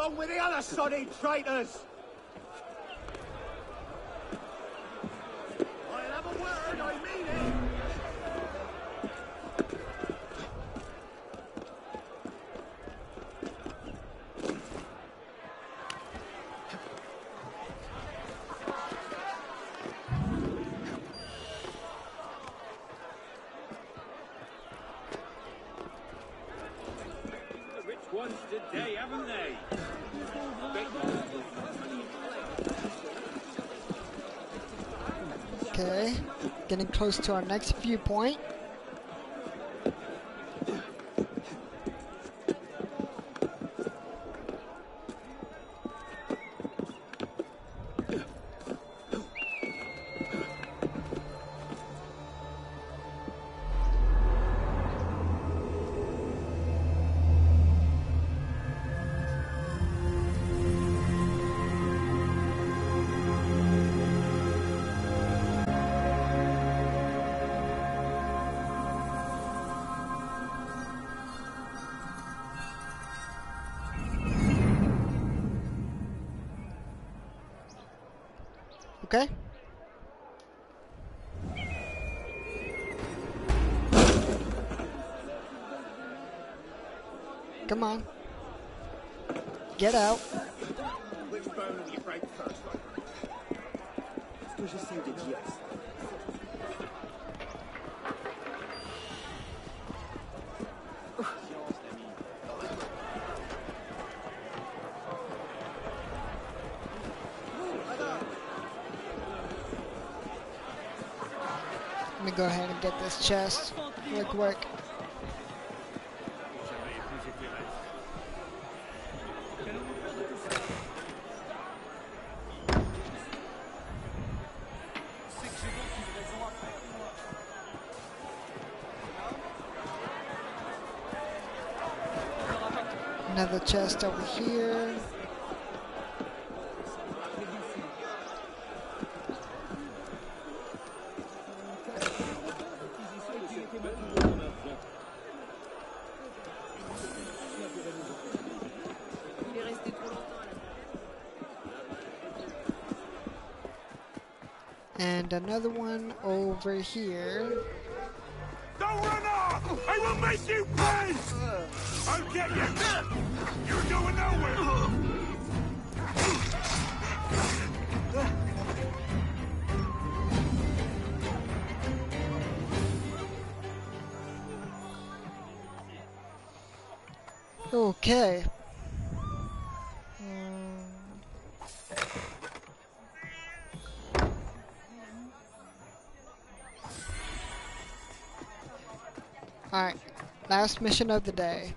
along with the other sodden traitors. I have a word, I mean it. Okay, getting close to our next viewpoint. Okay. Come on. Get out. Which bone do you break first? Let me go ahead and get this chest real quick. Another chest over here. And another one over here. Don't run off! I will make you pay! I'll get you! You're going nowhere! Okay. Alright, last mission of the day.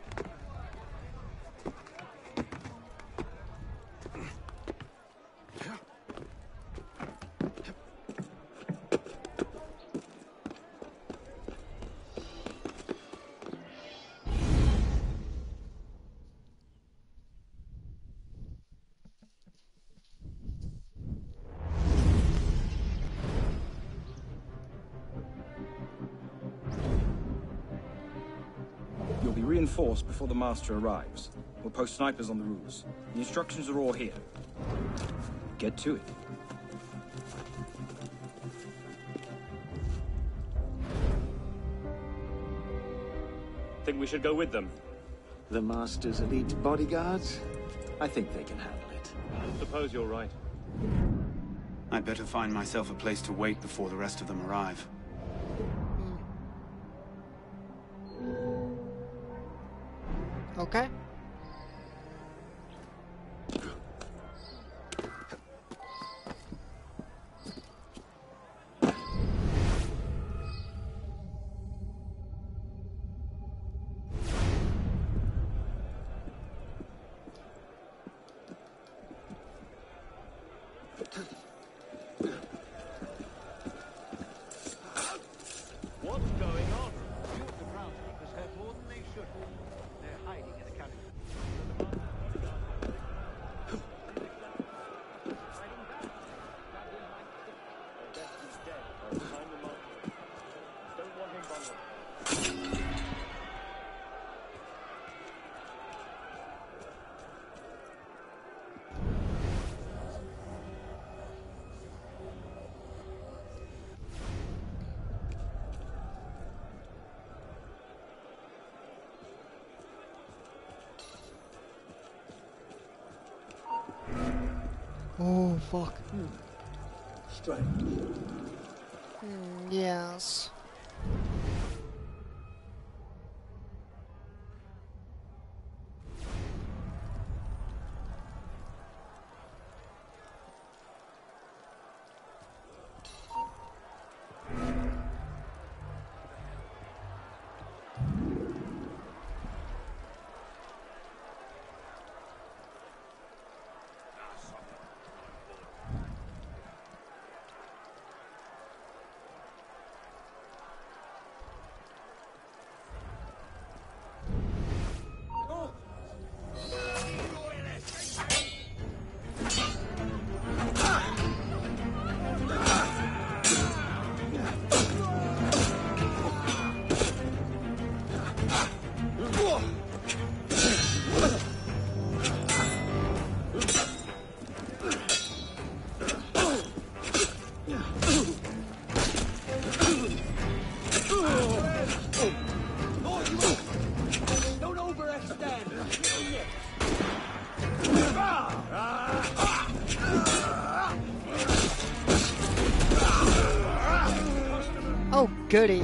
Reinforced before the master arrives. We'll post snipers on the roofs. The instructions are all here. Get to it. Think we should go with them? The master's elite bodyguards? I think they can handle it. I suppose you're right. I'd better find myself a place to wait before the rest of them arrive. Okay. fuck? Strength. Yes. Goody.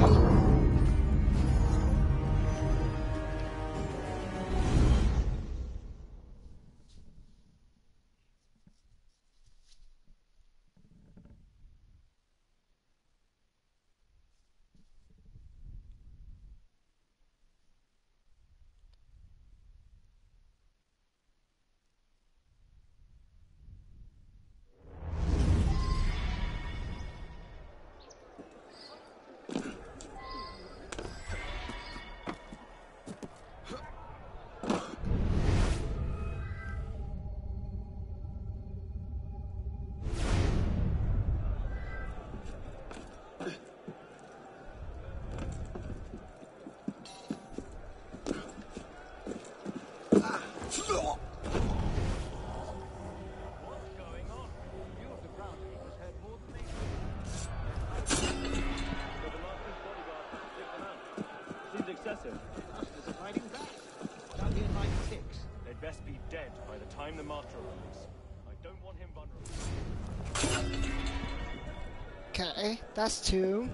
Okay, that's 2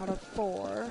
out of 4.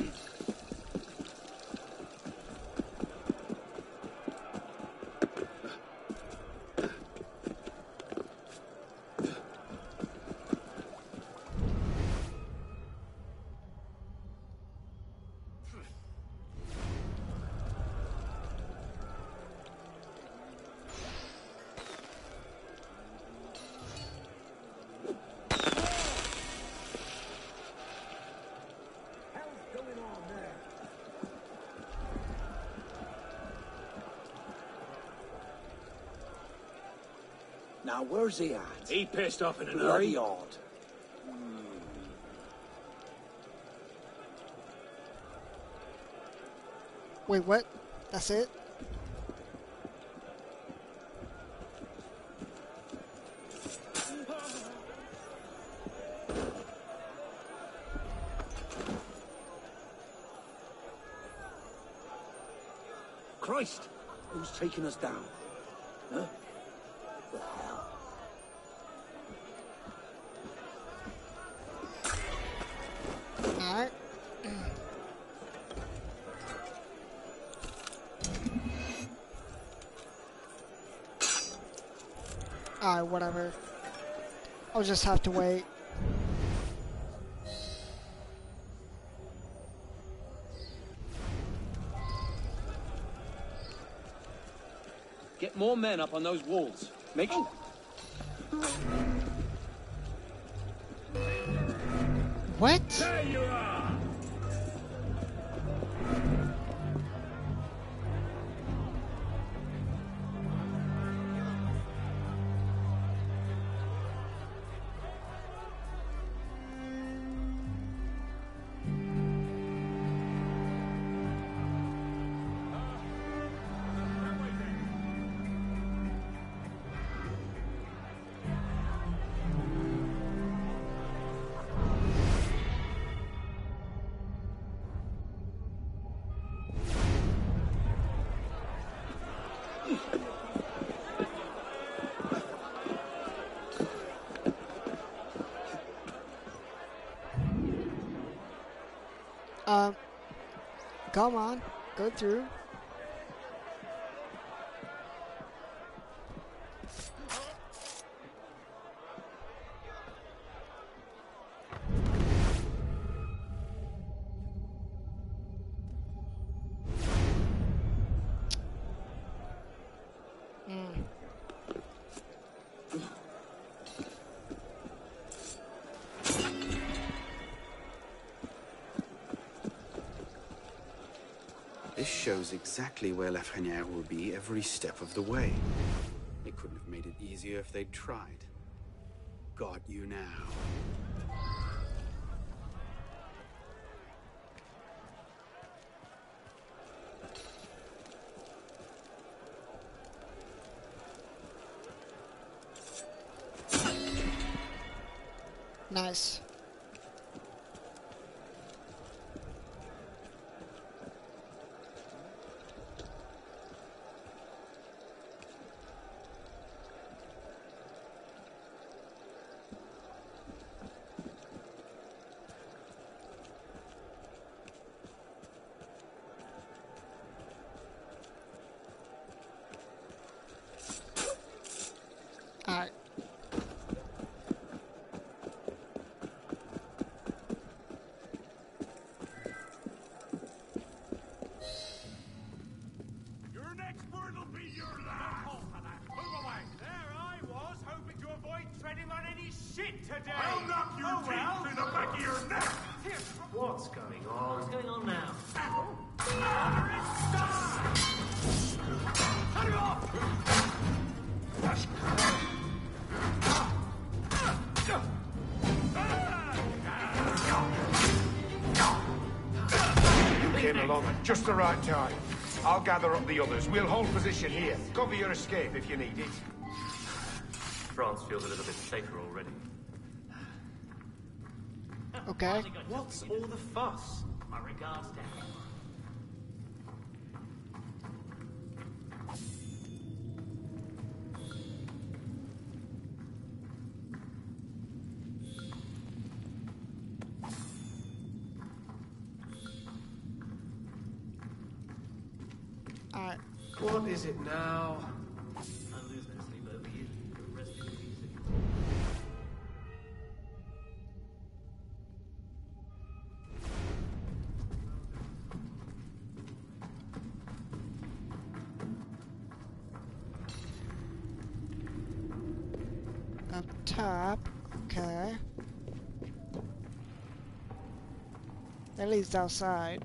Now, where's he at? He pissed off in an hurry. Very odd. Wait, what? That's it? Christ! Who's taking us down? Huh? Whatever. I'll just have to wait. Get more men up on those walls. Make sure. What? There you are. Come on, go through. Shows exactly where Lafrenière will be every step of the way. They couldn't have made it easier if they'd tried. Got you now. Nice. Just the right time. I'll gather up the others. We'll hold position here. Cover your escape if you need it. France feels a little bit safer already. Okay. What's all the fuss? My regards to everyone. What is it now? I lose my sleep over you. Rest in peace. Up top, okay. At least outside.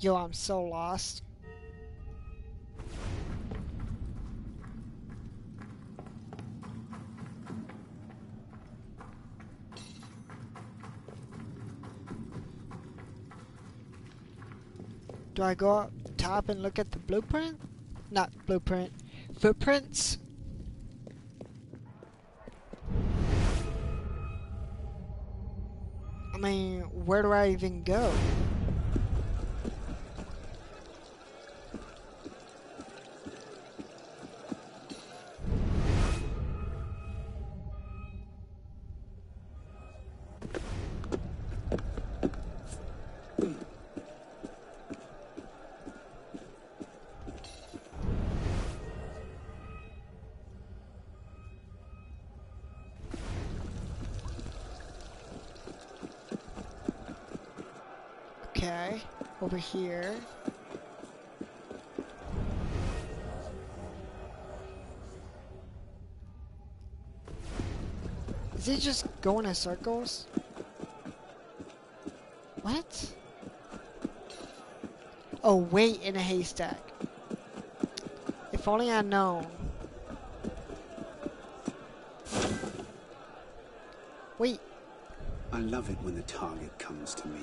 Yo, I'm so lost. Do I go up top and look at the blueprint? Not blueprint, footprints? I mean, where do I even go? Okay, over here. Is he just going in circles? What? Oh, wait, in a haystack. If only I'd known. Wait. I love it when the target comes to me.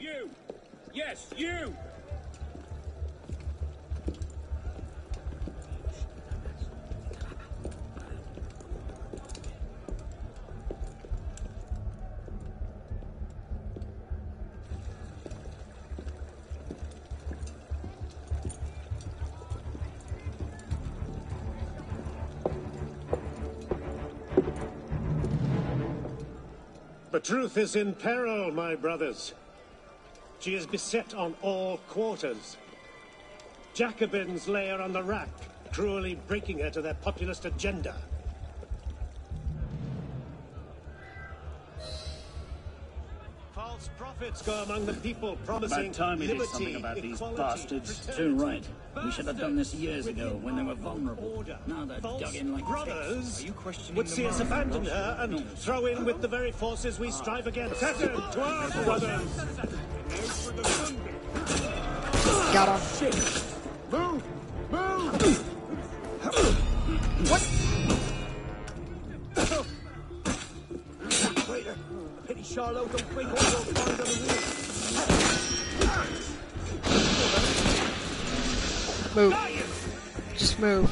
You! Yes, you! The truth is in peril, my brothers. She is beset on all quarters. Jacobins lay her on the rack, cruelly breaking her to their populist agenda. False prophets go among the people, promising liberty, equality, protection. Too right. We should have done this years ago when they were vulnerable. Order. Now they're dug in like brothers. Are you questioning would see us abandon her and throw in with the very forces we strive against. Saturn to our brothers. Got him. Move! Move! What? Waiter, pity Charlotte don't break all those bonds on the wheel. Move. Just move.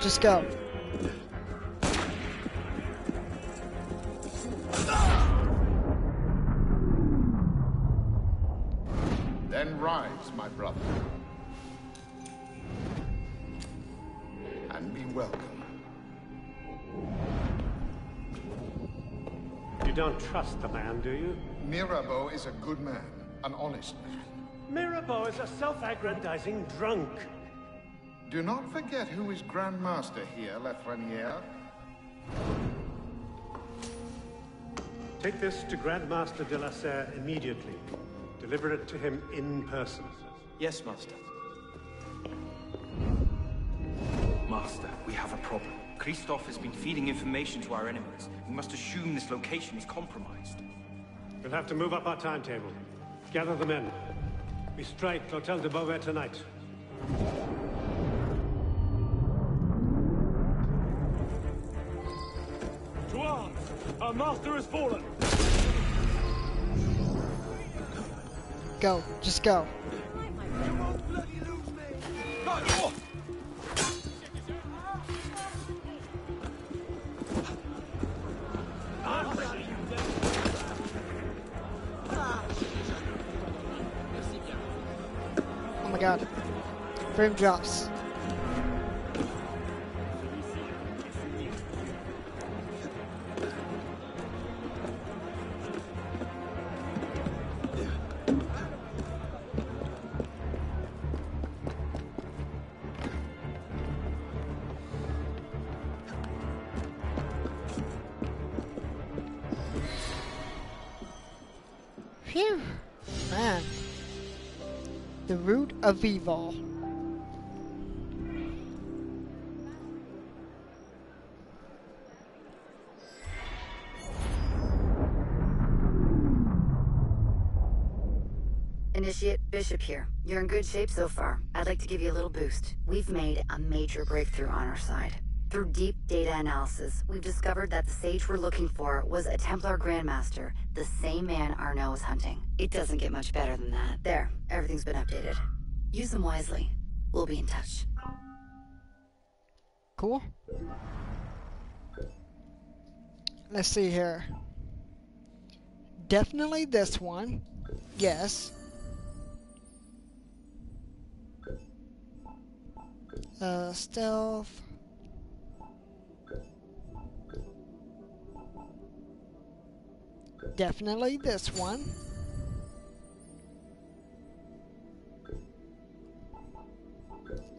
Just go. Then rise, my brother. And be welcome. You don't trust the man, do you? Mirabeau is a good man, an honest man. Mirabeau is a self-aggrandizing drunk. Do not forget who is Grand Master here, Lafrenière. Take this to Grand Master de la Serre immediately. Deliver it to him in person. Yes, Master. Master, we have a problem. Christophe has been feeding information to our enemies. We must assume this location is compromised. We'll have to move up our timetable. Gather the men. We strike Hotel de Beauvais tonight. Our master has fallen. Go, just go. You won't bloody lose me. God, oh. Oh my God! Frame drops. Of evil. Initiate Bishop here. You're in good shape so far. I'd like to give you a little boost. We've made a major breakthrough on our side. Through deep data analysis, we've discovered that the sage we're looking for was a Templar Grandmaster, the same man Arno is hunting. It doesn't get much better than that. There, everything's been updated. Use them wisely. We'll be in touch. Cool. Let's see here. Definitely this one. Yes. Stealth. Definitely this one.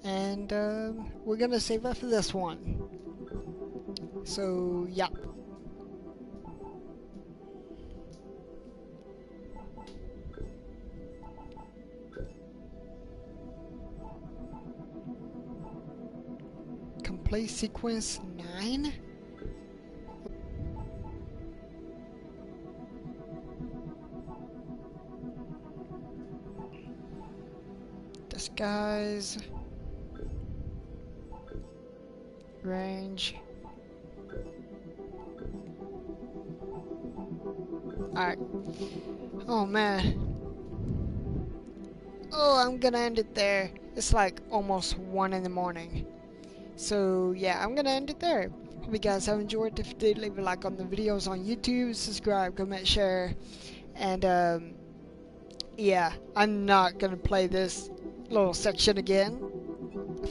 And we're gonna save up for this one. So, yep. Complete sequence 9. Disguise. Range. Alright. Oh man. Oh, I'm gonna end it there. It's like almost 1 in the morning. So yeah, I'm gonna end it there. Hope you guys have enjoyed. If you did, leave a like on the videos on YouTube, subscribe, comment, share, and yeah, I'm not gonna play this little section again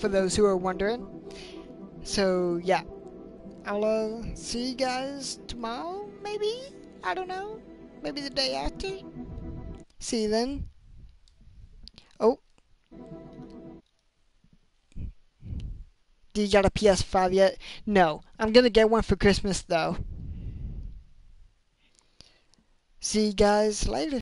for those who are wondering. So yeah, I'll see you guys tomorrow, maybe? I don't know, maybe the day after? See you then. Oh. Do you got a PS5 yet? No, I'm gonna get one for Christmas though. See you guys later.